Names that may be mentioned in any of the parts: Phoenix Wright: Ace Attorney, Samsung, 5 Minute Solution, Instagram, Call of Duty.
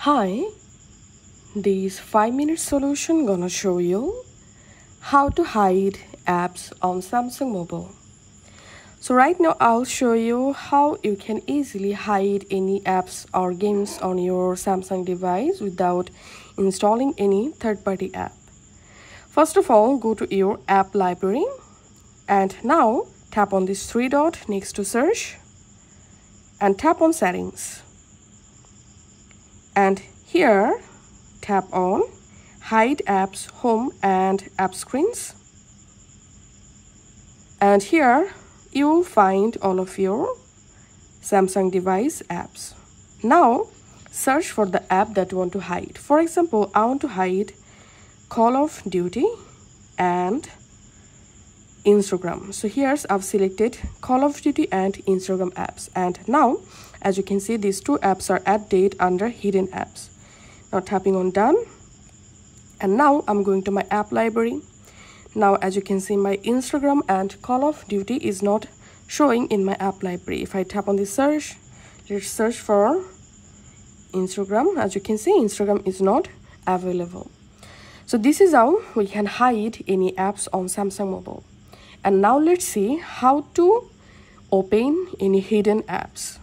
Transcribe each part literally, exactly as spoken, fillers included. Hi, this five minute solution gonna show you how to hide apps on Samsung mobile. So right now I'll show you how you can easily hide any apps or games on your Samsung device without installing any third-party app. First of all, go to your app library and now tap on this three dot next to search and tap on settings. And here, tap on Hide Apps, Home and App Screens. And here, you'll find all of your Samsung device apps. Now, search for the app that you want to hide. For example, I want to hide Call of Duty and Instagram. So here's I've selected Call of Duty and Instagram apps, and now as you can see these two apps are updated under hidden apps. Now tapping on done, and now I'm going to my app library. Now as you can see my Instagram and Call of Duty is not showing in my app library. If I tap on the search, let's search for Instagram. As you can see Instagram is not available. So this is how we can hide any apps on Samsung mobile. And now let's see how to open any hidden apps.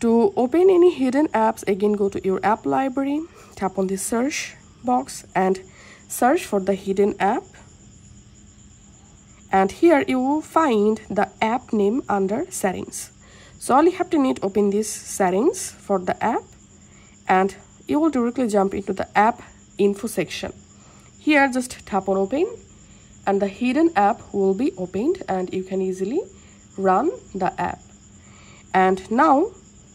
To open any hidden apps, again go to your app library, tap on the search box and search for the hidden app. And here you will find the app name under settings. So all you have to need, open these settings for the app and you will directly jump into the app info section. Here just tap on open. And the hidden app will be opened and you can easily run the app. And now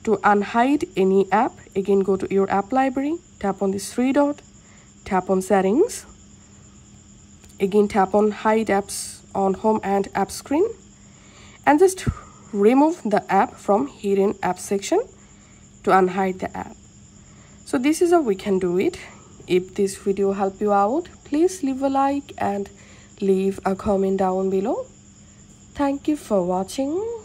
to unhide any app, again go to your app library, tap on this three dot, tap on settings, again tap on hide apps on home and app screen, and just remove the app from hidden app section to unhide the app. So this is how we can do it. If this video helped you out, please leave a like and leave a comment down below. Thank you for watching.